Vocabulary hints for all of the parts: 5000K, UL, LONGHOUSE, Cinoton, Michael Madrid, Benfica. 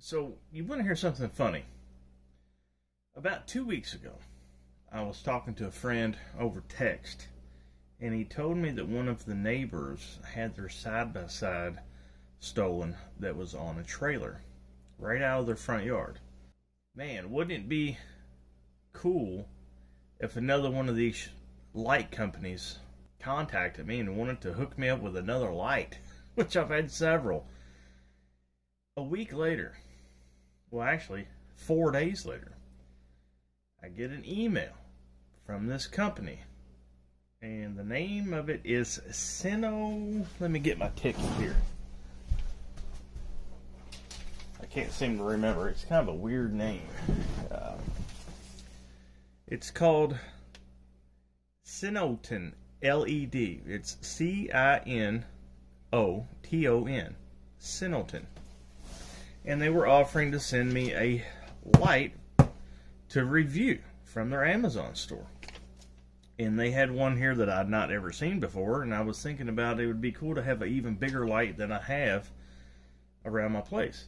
So, you want to hear something funny. About 2 weeks ago, I was talking to a friend over text, and he told me that one of the neighbors had their side-by-side stolen that was on a trailer, right out of their front yard. Man, wouldn't it be cool if another one of these light companies contacted me and wanted to hook me up with another light, which I've had several. A week later, well actually 4 days later, I get an email from this company, and the name of it is Cinoton. Let me get my ticket here. I can't seem to remember. It's kind of a weird name. It's called Cinoton LED. It's C-I-N-O-T-O-N. Cinoton. And they were offering to send me a light to review from their Amazon store. And they had one here that I'd not ever seen before, and I was thinking about it would be cool to have an even bigger light than I have around my place,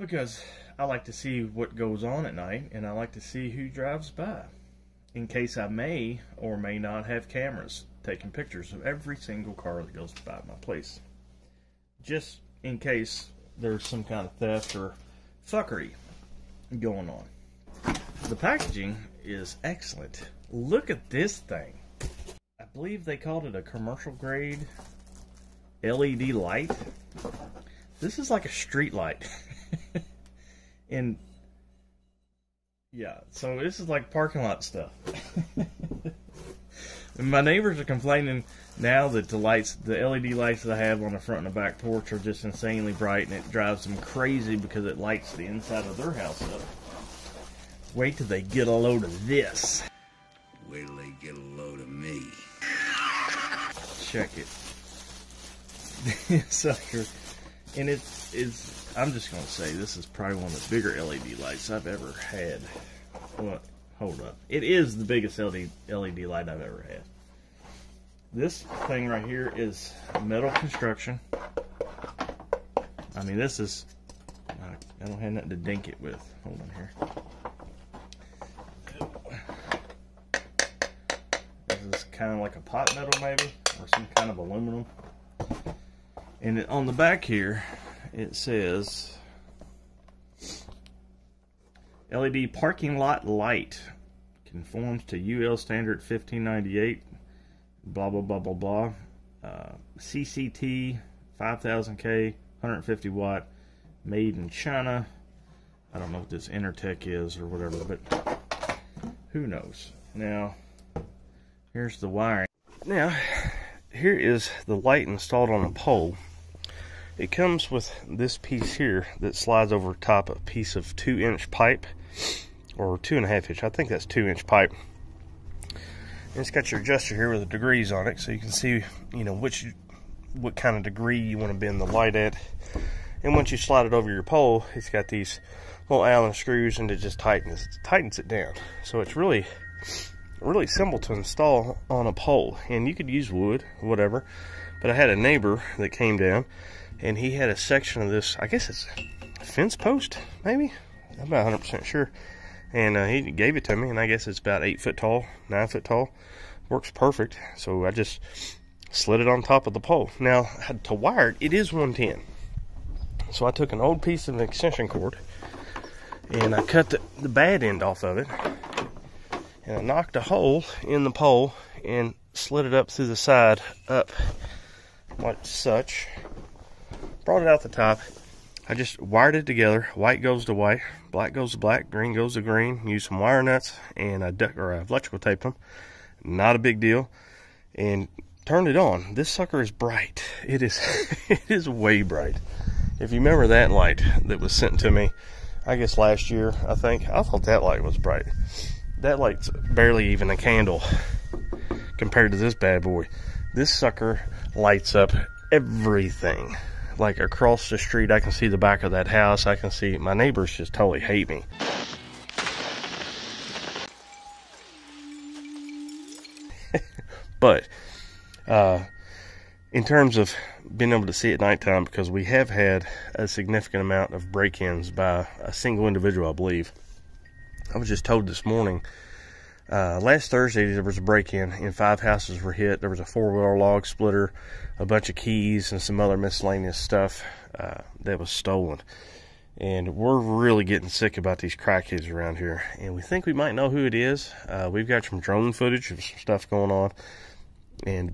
because I like to see what goes on at night, and I like to see who drives by, in case I may or may not have cameras taking pictures of every single car that goes by my place, just in case there's some kind of theft or fuckery going on. The packaging is excellent. Look at this thing. I believe they called it a commercial grade LED light. This is like a street light. And yeah, so this is like parking lot stuff. And my neighbors are complaining now that the LED lights that I have on the front and the back porch are just insanely bright, and it drives them crazy because it lights the inside of their house up. Wait till they get a load of this. Wait till they get a load of me. Check it. Sucker. And it's I'm just gonna say this is probably one of the bigger LED lights I've ever had. Well, hold up. It is the biggest LED light I've ever had. This thing right here is metal construction. I mean, this is, I don't have nothing to dink it with. Hold on here. Kind of like a pot metal maybe, or some kind of aluminum. And it, on the back here, it says LED parking lot light conforms to UL standard 1598, blah blah blah blah blah, CCT 5000K 150 watt, made in China. I don't know what this Intertech is or whatever, but who knows. Now here's the wiring. Now, here is the light installed on a pole. It comes with this piece here that slides over top a piece of 2-inch pipe, or 2.5-inch. I think that's 2-inch pipe. And it's got your adjuster here with the degrees on it, so you can see, you know, what kind of degree you want to bend the light at. And once you slide it over your pole, it's got these little Allen screws, and it just tightens it down. So it's really simple to install on a pole, and you could use wood, whatever. But I had a neighbor that came down, and he had a section of this, I guess it's a fence post maybe, I'm not 100% sure, and he gave it to me, and I guess it's about 8 foot tall, 9 foot tall, works perfect. So I just slid it on top of the pole. Now to wire it, it is 110, so I took an old piece of an extension cord, and I cut the bad end off of it, and I knocked a hole in the pole and slid it up through the side, up like such. Brought it out the top. I just wired it together. White goes to white, black goes to black, green goes to green. Used some wire nuts, and I electrical taped them. Not a big deal. And turned it on. This sucker is bright. It is it is way bright. If you remember that light that was sent to me, I guess last year, I think. I thought that light was bright. That light's barely even a candle compared to this bad boy. This sucker lights up everything. Like across the street, I can see the back of that house. I can see my neighbors just totally hate me. But in terms of being able to see at nighttime, because we have had a significant amount of break-ins by a single individual, I believe. I was just told this morning, last Thursday there was a break-in and 5 houses were hit. There was a 4-wheeler, log splitter, a bunch of keys, and some other miscellaneous stuff that was stolen. And we're really getting sick about these crackheads around here, and we think we might know who it is. We've got some drone footage of some stuff going on,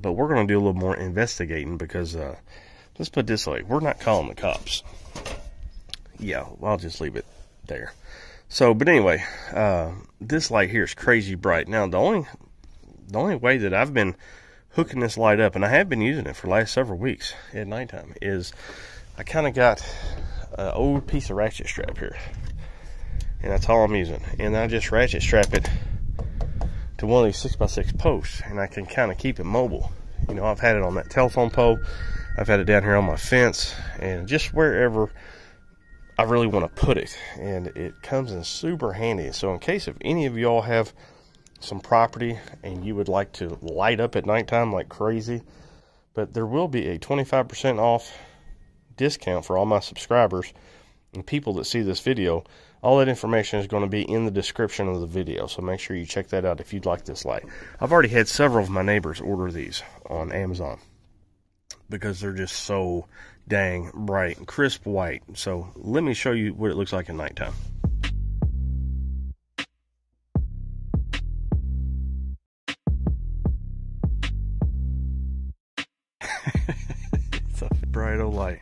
but we're going to do a little more investigating, because let's put it this way, we're not calling the cops. Yeah, I'll just leave it there. So, but anyway, this light here is crazy bright. Now, the only way that I've been hooking this light up, and I have been using it for the last several weeks at nighttime, is I kind of got an old piece of ratchet strap here, and that's all I'm using, and I just ratchet strap it to one of these 6x6 posts, and I can kind of keep it mobile. You know, I've had it on that telephone pole, I've had it down here on my fence, and just wherever I really want to put it, and it comes in super handy. So in case if any of y'all have some property and you would like to light up at nighttime like crazy, but there will be a 25% off discount for all my subscribers and people that see this video. All that information is going to be in the description of the video, so make sure you check that out if you'd like this light. I've already had several of my neighbors order these on Amazon because they're just so dang bright and crisp white. So let me show you what it looks like at nighttime. It's a bright old light.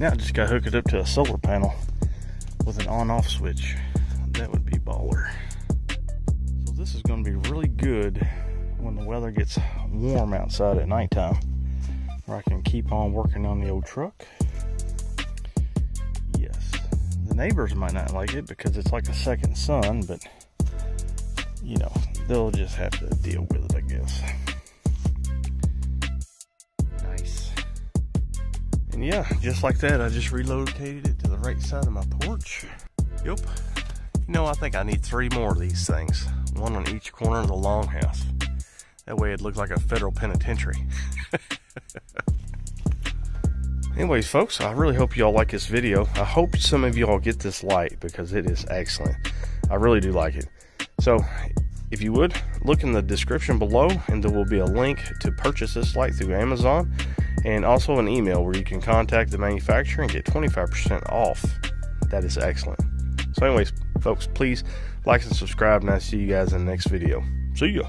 Now I just gotta hook it up to a solar panel with an on-off switch. That would be baller. So this is gonna be really good when the weather gets warm outside at nighttime, where I can keep on working on the old truck. Yes, the neighbors might not like it because it's like a second sun, but you know, they'll just have to deal with it, I guess. And yeah, just like that, I just relocated it to the right side of my porch. Yep. You know, I think I need 3 more of these things. One on each corner of the longhouse. That way it'd look like a federal penitentiary. Anyways, folks, I really hope y'all like this video. I hope some of y'all get this light because it is excellent. I really do like it. So, if you would, look in the description below, and there will be a link to purchase this light through Amazon, and also an email where you can contact the manufacturer and get 25% off. That is excellent. So anyways, folks, please like and subscribe, and I'll see you guys in the next video. See ya.